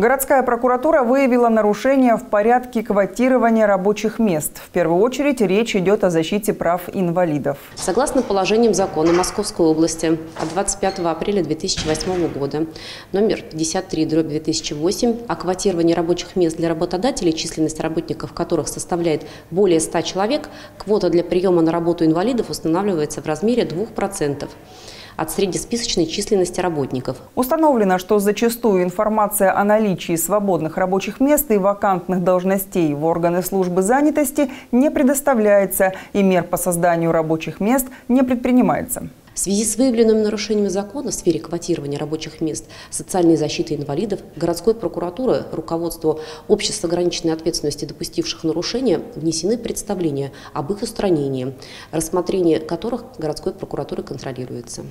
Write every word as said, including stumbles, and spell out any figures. Городская прокуратура выявила нарушения в порядке квотирования рабочих мест. В первую очередь речь идет о защите прав инвалидов. Согласно положениям закона Московской области от двадцать пятого апреля две тысячи восьмого года, номер пятьдесят три дробь две тысячи восемь, о квотировании рабочих мест для работодателей, численность работников которых составляет более ста человек, квота для приема на работу инвалидов устанавливается в размере двух процентов. От среднесписочной численности работников. Установлено, что зачастую информация о наличии свободных рабочих мест и вакантных должностей в органы службы занятости не предоставляется, и мер по созданию рабочих мест не предпринимается. В связи с выявленными нарушениями закона в сфере квотирования рабочих мест, социальной защиты инвалидов, городской прокуратуры, руководству обществ с ограниченной ответственностью допустивших нарушения, внесены представления об их устранении, рассмотрение которых городской прокуратурой контролируется.